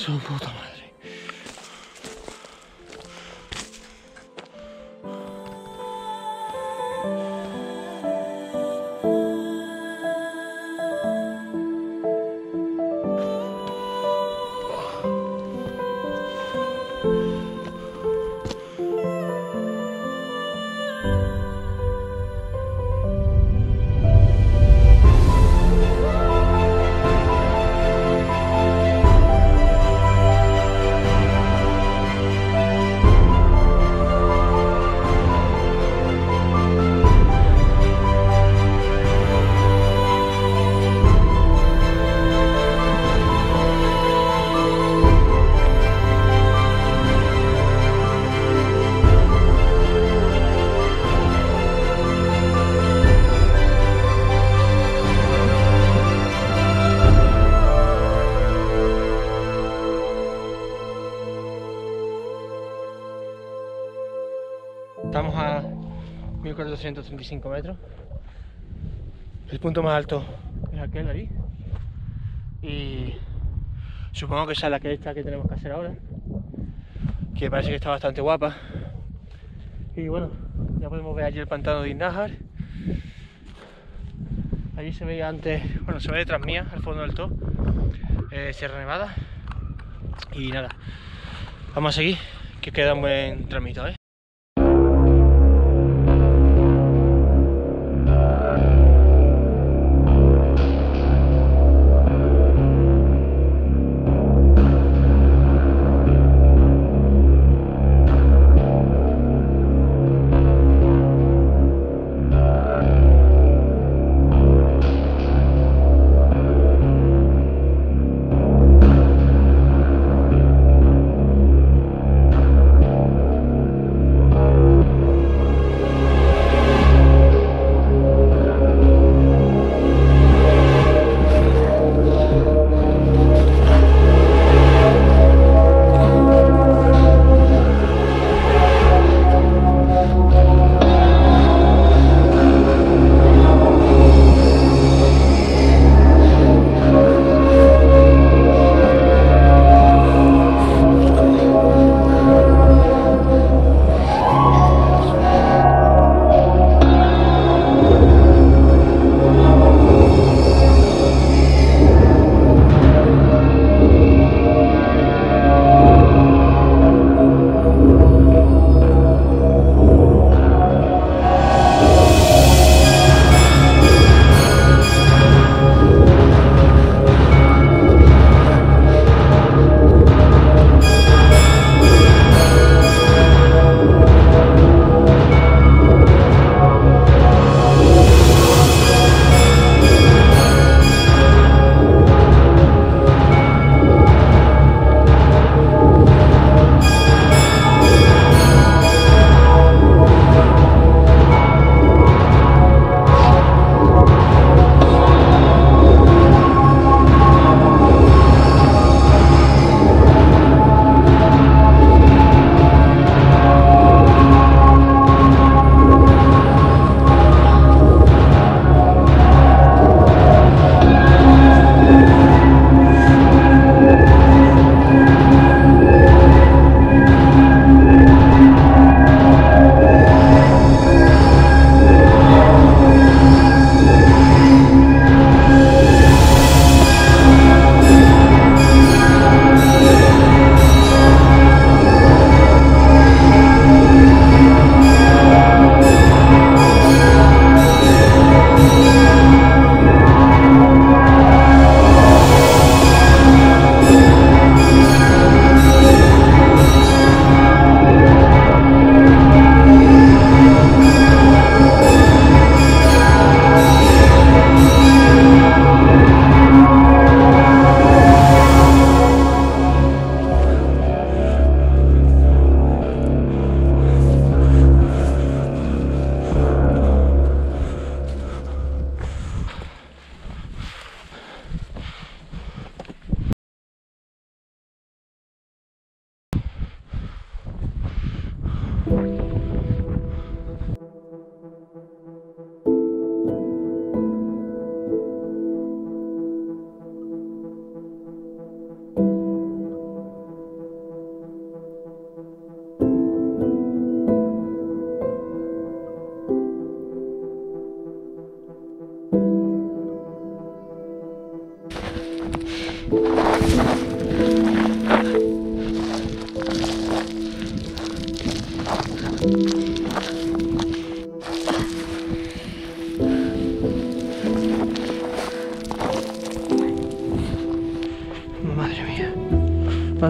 Su puta madre. Estamos a 1435 metros. El punto más alto es aquel de ahí. Y supongo que esa es la que esta que tenemos que hacer ahora. Que parece que está bastante guapa. Y bueno, ya podemos ver allí el pantano de Iznájar. Allí se veía antes, bueno, se ve detrás mía, al fondo del todo, Sierra Nevada. Y nada, vamos a seguir, que queda un buen tramito, ¿eh?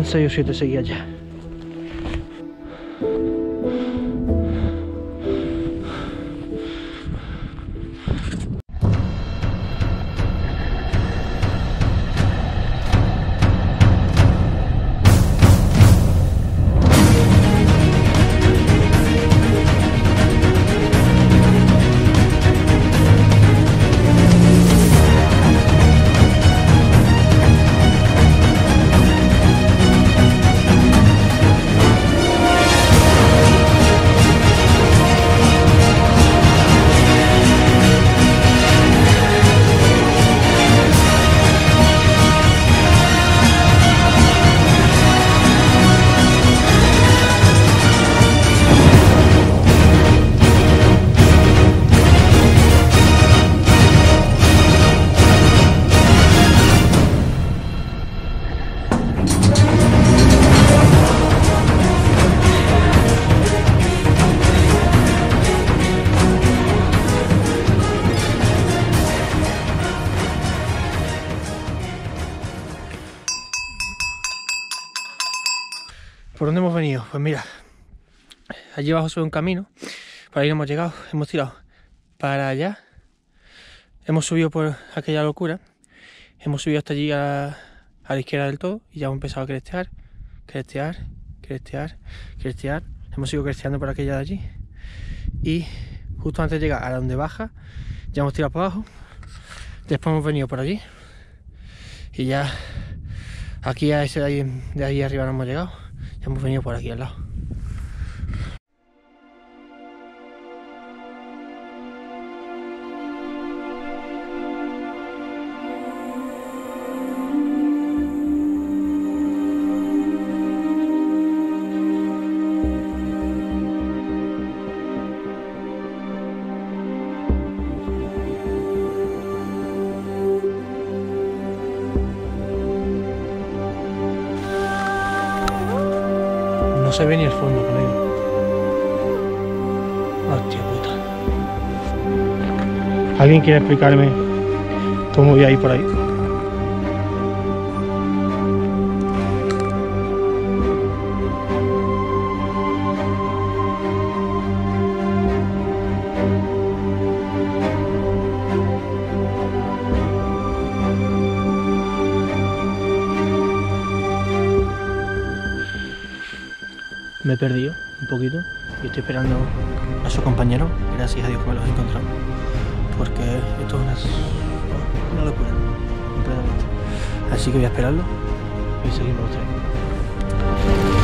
faltaban 6 o 7 seguidas ya. ¿Por dónde hemos venido? Pues mira, allí abajo sube un camino, por ahí no hemos llegado, hemos tirado para allá, hemos subido por aquella locura, hemos subido hasta allí a la izquierda del todo y ya hemos empezado a crestear, hemos ido cresteando por aquella de allí y justo antes de llegar a donde baja, ya hemos tirado para abajo, después hemos venido por allí y ya aquí a ese de ahí arriba no hemos llegado. Ya hemos venido por aquí al lado. No se ve ni el fondo con él. Hostia puta. ¿Alguien quiere explicarme cómo voy a ir por ahí? Me he perdido un poquito y estoy esperando a sus compañeros. Gracias a Dios que me los he encontrado, porque esto es una locura, completamente. Así que voy a esperarlo y seguimos ustedes.